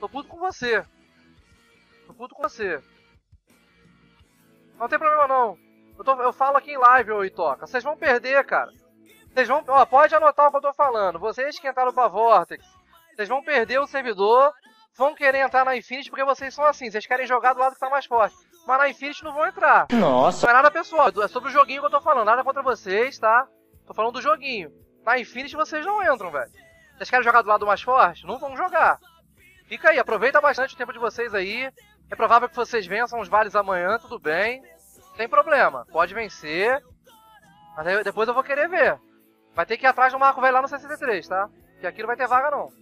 Tô puto com você. Tô puto com você. Não tem problema não. Eu falo aqui em live, ô Itoca. Vocês vão perder, cara. Vocês vão... Ó, pode anotar o que eu tô falando. Vocês que entraram pra Vortex, vocês vão perder o servidor. Vão querer entrar na Infinity porque vocês são assim. Vocês querem jogar do lado que tá mais forte. Mas na Infinity não vão entrar. Nossa. Não é nada pessoal. É sobre o joguinho que eu tô falando. Nada contra vocês, tá? Tô falando do joguinho. Na Infinity vocês não entram, velho. Vocês querem jogar do lado mais forte? Não vão jogar. Fica aí. Aproveita bastante o tempo de vocês aí. É provável que vocês vençam os vales amanhã, tudo bem. Não tem problema. Pode vencer. Mas depois eu vou querer ver. Vai ter que ir atrás do Marco Velho lá no 63, tá? Porque aqui não vai ter vaga, não.